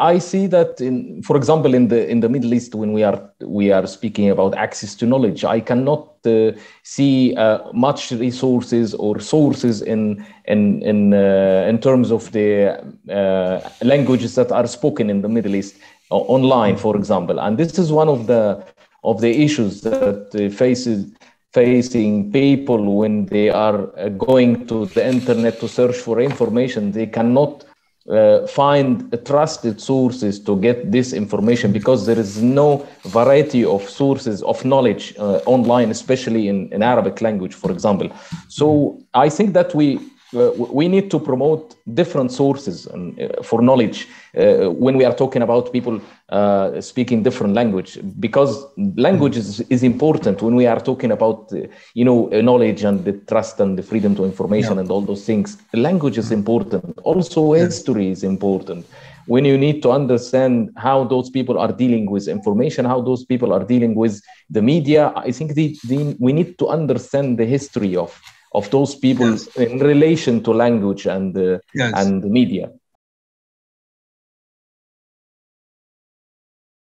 I see that, for example, in the Middle East, when we are speaking about access to knowledge, I cannot see much resources or sources in terms of the languages that are spoken in the Middle East online, for example. And this is one of the issues that facing people when they are going to the internet to search for information. They cannot find trusted sources to get this information because there is no variety of sources of knowledge online, especially in Arabic language, for example. So I think that we need to promote different sources for knowledge when we are talking about people speaking different language, because language is important when we are talking about knowledge and the trust and the freedom to information, yeah, and all those things. Language is important. Also, history is important. When you need to understand how those people are dealing with information, how those people are dealing with the media, I think we need to understand the history of those people, yes, in relation to language and the media.